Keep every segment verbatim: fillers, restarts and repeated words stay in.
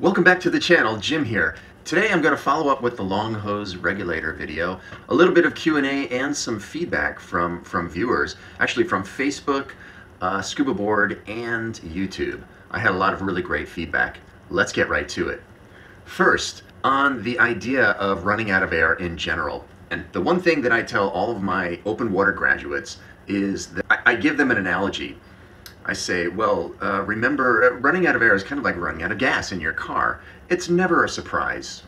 Welcome back to the channel, Jim here. Today I'm going to follow up with the long hose regulator video, a little bit of Q and A and some feedback from, from viewers, actually from Facebook, uh, Scuba Board, and YouTube. I had a lot of really great feedback. Let's get right to it. First, on the idea of running out of air in general. And the one thing that I tell all of my open water graduates is that I, I give them an analogy. I say, well, uh, remember, running out of air is kind of like running out of gas in your car. It's never a surprise.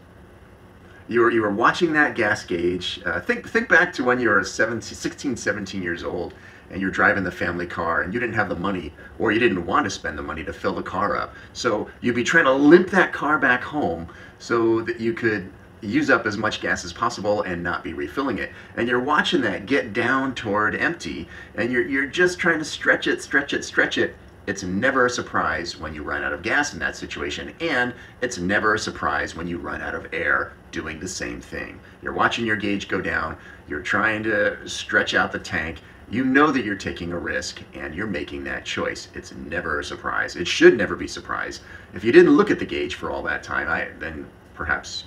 You were, you were watching that gas gauge. Uh, think, think back to when you were seventeen, sixteen, seventeen years old and you're driving the family car and you didn't have the money or you didn't want to spend the money to fill the car up. So you'd be trying to limp that car back home so that you could use up as much gas as possible and not be refilling it. And you're watching that get down toward empty, and you're, you're just trying to stretch it, stretch it, stretch it. It's never a surprise when you run out of gas in that situation, and it's never a surprise when you run out of air doing the same thing. You're watching your gauge go down, you're trying to stretch out the tank, you know that you're taking a risk, and you're making that choice. It's never a surprise. It should never be a surprise. If you didn't look at the gauge for all that time, I, then perhaps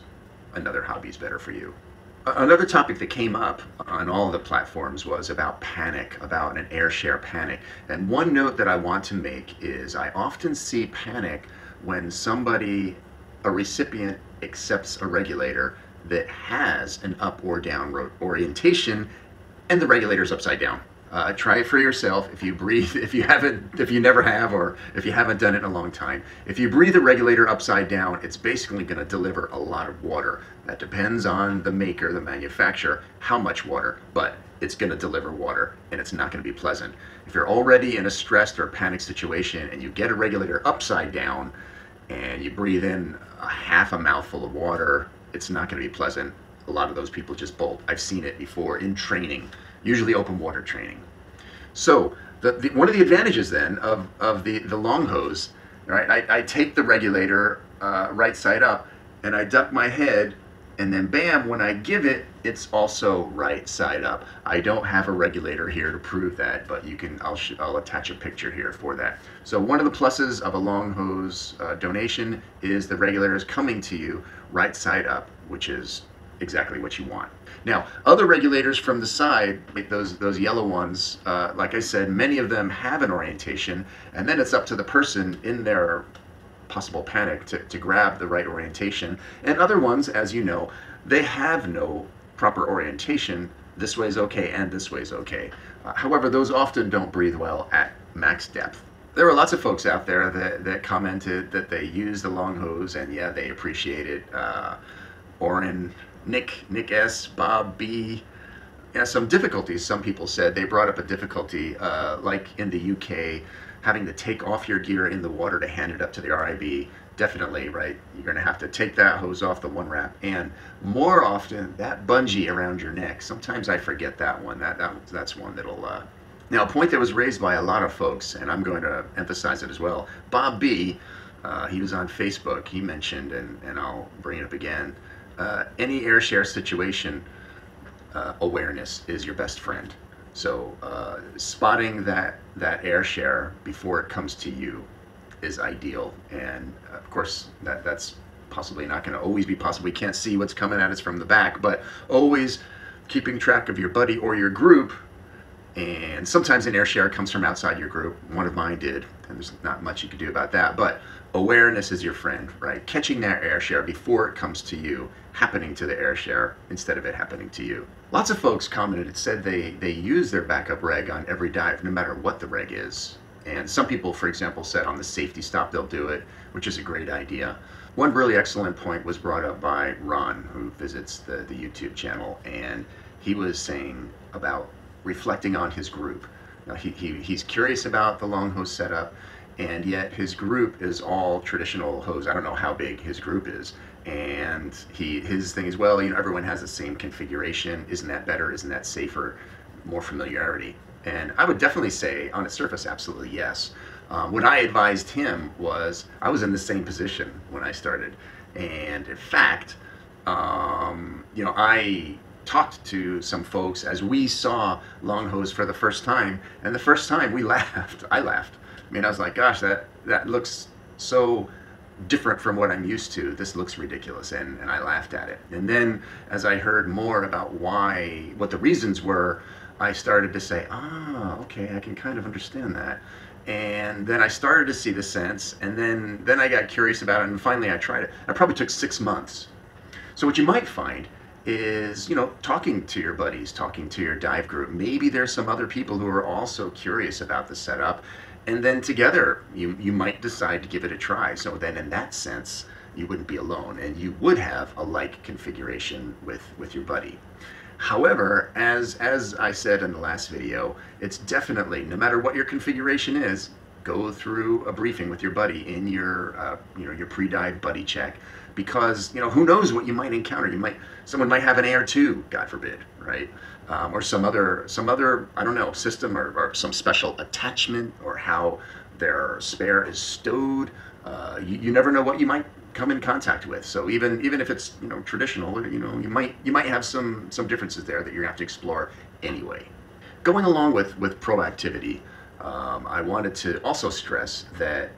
another hobby is better for you. Another topic that came up on all of the platforms was about panic, about an air share panic. And one note that I want to make is I often see panic when somebody, a recipient, accepts a regulator that has an up or down orientation and the regulator's upside down. Uh, try it for yourself. If you breathe, if you haven't, if you never have, or if you haven't done it in a long time, if you breathe the regulator upside down, it's basically going to deliver a lot of water. That depends on the maker, the manufacturer, how much water, but it's going to deliver water and it's not going to be pleasant. If you're already in a stressed or panic situation and you get a regulator upside down and you breathe in a half a mouthful of water, it's not going to be pleasant. A lot of those people just bolt. I've seen it before in training, usually open water training. So the, the, one of the advantages then of, of the, the long hose, right? I, I take the regulator uh, right side up and I duck my head, and then bam, when I give it, it's also right side up. I don't have a regulator here to prove that, but you can, I'll, I'll attach a picture here for that. So one of the pluses of a long hose uh, donation is the regulator is coming to you right side up, which is exactly what you want. Now, other regulators from the side, those those yellow ones, uh, like I said, many of them have an orientation, and then it's up to the person in their possible panic to, to grab the right orientation. And other ones, as you know, they have no proper orientation. This way is okay and this way is okay. Uh, however, those often don't breathe well at max depth. There were lots of folks out there that, that commented that they use the long hose, and yeah, they appreciated uh, Orin, Nick, Nick S, Bob B. Yeah, some difficulties, some people said. They brought up a difficulty, uh, like in the U K, having to take off your gear in the water to hand it up to the R I B. Definitely, right? You're gonna have to take that hose off the one wrap, and more often, that bungee around your neck. Sometimes I forget that one. That, that That's one that'll... Uh... Now, a point that was raised by a lot of folks, and I'm going to emphasize it as well. Bob B, uh, he was on Facebook, he mentioned, and, and I'll bring it up again, Uh, any air share situation, uh, awareness is your best friend. So uh, spotting that, that air share before it comes to you is ideal. And of course, that, that's possibly not going to always be possible. We can't see what's coming at us from the back, but always keeping track of your buddy or your group. And sometimes an air share comes from outside your group. One of mine did, and there's not much you can do about that. But awareness is your friend, right? Catching that air share before it comes to you, happening to the air share instead of it happening to you. Lots of folks commented and said they, they use their backup reg on every dive, no matter what the reg is. And some people, for example, said on the safety stop they'll do it, which is a great idea. One really excellent point was brought up by Ron, who visits the, the YouTube channel, and he was saying about reflecting on his group. Now, he, he, he's curious about the long hose setup, and yet his group is all traditional hose. I don't know how big his group is. And he his thing is, well, you know, everyone has the same configuration. Isn't that better? Isn't that safer? More familiarity. And I would definitely say on its surface, absolutely yes. Um, what I advised him was, I was in the same position when I started. And in fact, um, you know, I talked to some folks as we saw long hose for the first time, and the first time we laughed. I laughed. I mean, I was like, gosh, that that looks so different from what I'm used to. This looks ridiculous, and, and I laughed at it. And then as I heard more about why, what the reasons were, I started to say, ah, okay, I can kind of understand that. And then I started to see the sense, and then, then I got curious about it, and finally I tried it. I probably took six months. So what you might find is, you know, talking to your buddies, talking to your dive group. Maybe there's some other people who are also curious about the setup, and then together you, you might decide to give it a try. So then in that sense, you wouldn't be alone, and you would have a like configuration with, with your buddy. However, as, as I said in the last video, it's definitely, no matter what your configuration is, go through a briefing with your buddy in your, uh, you know, your pre-dive buddy check, because, you know, who knows what you might encounter. You might, someone might have an A I R two, God forbid, right? Um, or some other, some other, I don't know, system, or, or some special attachment, or how their spare is stowed. Uh, you, you never know what you might come in contact with. So even even if it's, you know, traditional, you know, you might you might have some some differences there that you're gonna have to explore anyway. Going along with with proactivity, um, I wanted to also stress that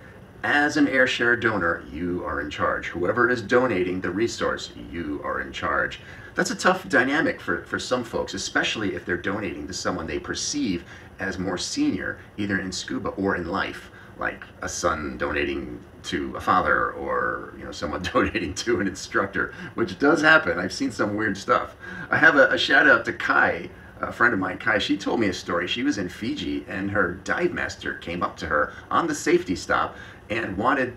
as an AirShare donor, you are in charge. Whoever is donating the resource, you are in charge. That's a tough dynamic for for some folks, especially if they're donating to someone they perceive as more senior, either in scuba or in life, like a son donating to a father, or, you know, someone donating to an instructor, which does happen. I've seen some weird stuff. I have a, a shout out to Kai, a friend of mine, Kai. She told me a story. She was in Fiji, and her dive master came up to her on the safety stop and wanted,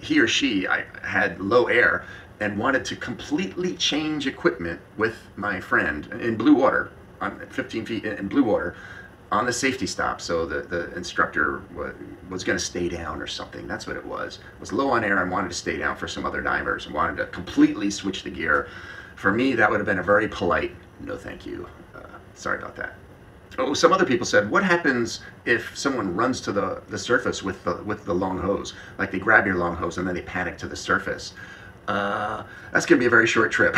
he or she I had low air, and wanted to completely change equipment with my friend in blue water, on fifteen feet in blue water, on the safety stop. So the, the instructor was, was gonna stay down or something. That's what it was. It was low on air and wanted to stay down for some other divers, and wanted to completely switch the gear. For me, that would have been a very polite, no thank you. Uh, sorry about that. Oh, some other people said, what happens if someone runs to the, the surface with the, with the long hose? Like they grab your long hose and then they panic to the surface. Uh, that's gonna be a very short trip.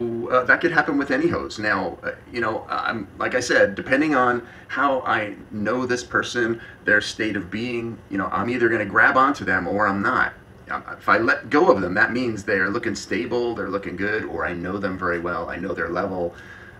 Uh, that could happen with any hose. Now, uh, you know, I'm, like I said, depending on how I know this person, their state of being, you know, I'm either going to grab onto them or I'm not. If I let go of them, that means they're looking stable, they're looking good, or I know them very well, I know their level.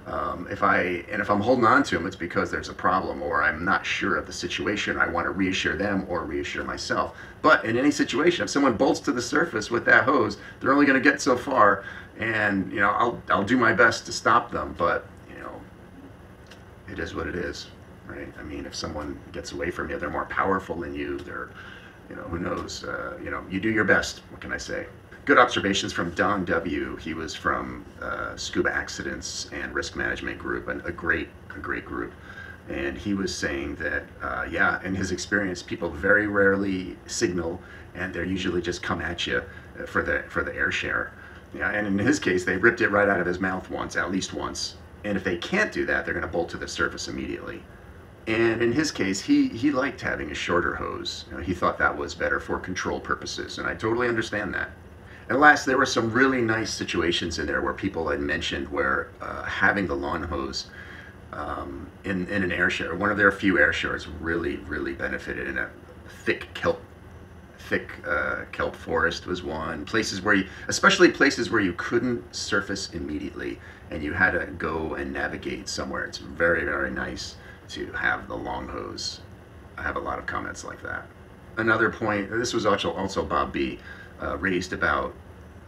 Um, if I, and if I'm holding on to them, it's because there's a problem, or I'm not sure of the situation. I want to reassure them or reassure myself. But in any situation, if someone bolts to the surface with that hose, they're only going to get so far. And, you know, I'll, I'll do my best to stop them, but, you know, it is what it is, right? I mean, if someone gets away from you, they're more powerful than you, they're, you know, who knows, uh, you know, you do your best, what can I say? Good observations from Don W. He was from uh, Scuba Accidents and Risk Management Group, and a great, a great group. And he was saying that, uh, yeah, in his experience, people very rarely signal, and they're usually just come at you for the, for the AirShare. Yeah, and in his case, they ripped it right out of his mouth once, at least once. And if they can't do that, they're going to bolt to the surface immediately. And in his case, he, he liked having a shorter hose. You know, he thought that was better for control purposes, and I totally understand that. And last, there were some really nice situations in there where people had mentioned where uh, having the long hose um, in, in an AirShare, one of their few AirShares, really, really benefited. In a thick kelp thick uh, kelp forest was one, places where you, especially places where you couldn't surface immediately and you had to go and navigate somewhere. It's very, very nice to have the long hose. I have a lot of comments like that. Another point, this was also, also Bob B uh, raised about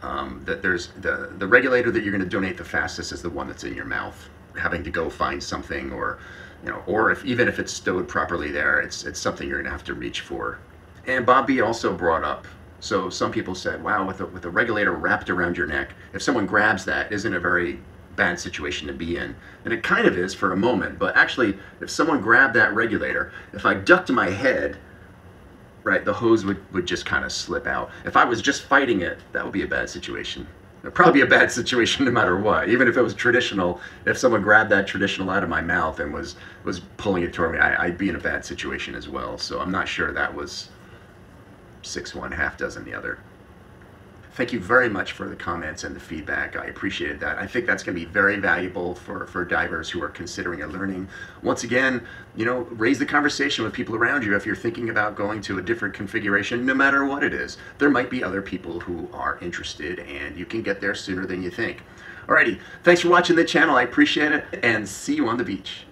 um, that there's the, the regulator that you're going to donate the fastest is the one that's in your mouth, having to go find something, or, you know, or if, even if it's stowed properly there, it's, it's something you're going to have to reach for. And Bob B also brought up, so some people said, wow, with a, with a regulator wrapped around your neck, if someone grabs that, isn't a very bad situation to be in. And it kind of is for a moment, but actually, if someone grabbed that regulator, if I ducked my head, right, the hose would, would just kind of slip out. If I was just fighting it, that would be a bad situation. It'd probably be a bad situation no matter what. Even if it was traditional, if someone grabbed that traditional out of my mouth and was, was pulling it toward me, I, I'd be in a bad situation as well. So I'm not sure that was... six one half dozen the other. thank you very much for the comments and the feedback. I appreciated that. I think that's going to be very valuable for, for divers who are considering and learning. Once again, you know, raise the conversation with people around you if you're thinking about going to a different configuration, no matter what it is. There might be other people who are interested, and you can get there sooner than you think. Alrighty, thanks for watching the channel. I appreciate it, and see you on the beach.